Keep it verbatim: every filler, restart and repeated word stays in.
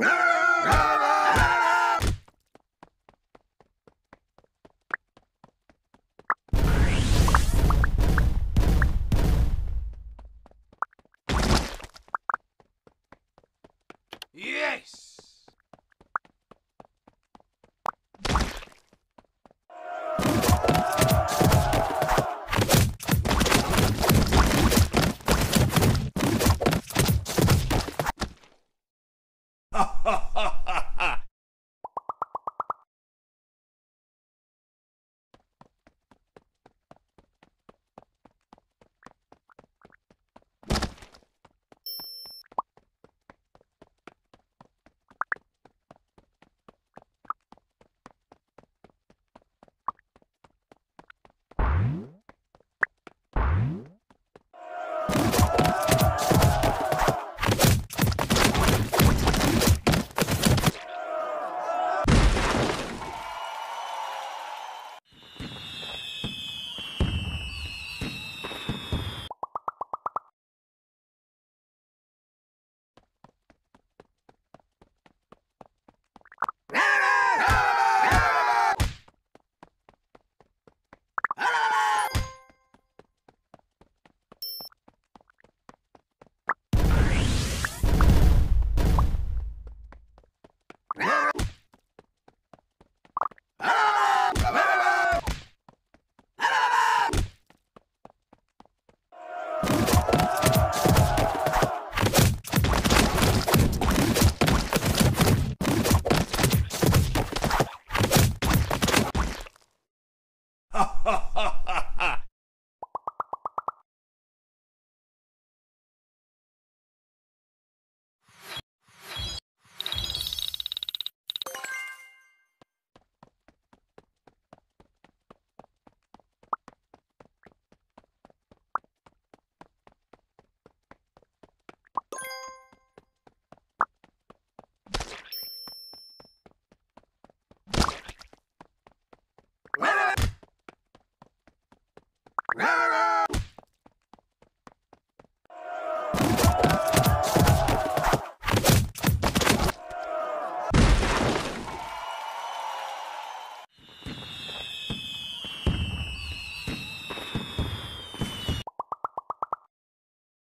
Yes! Rah, rah, rah.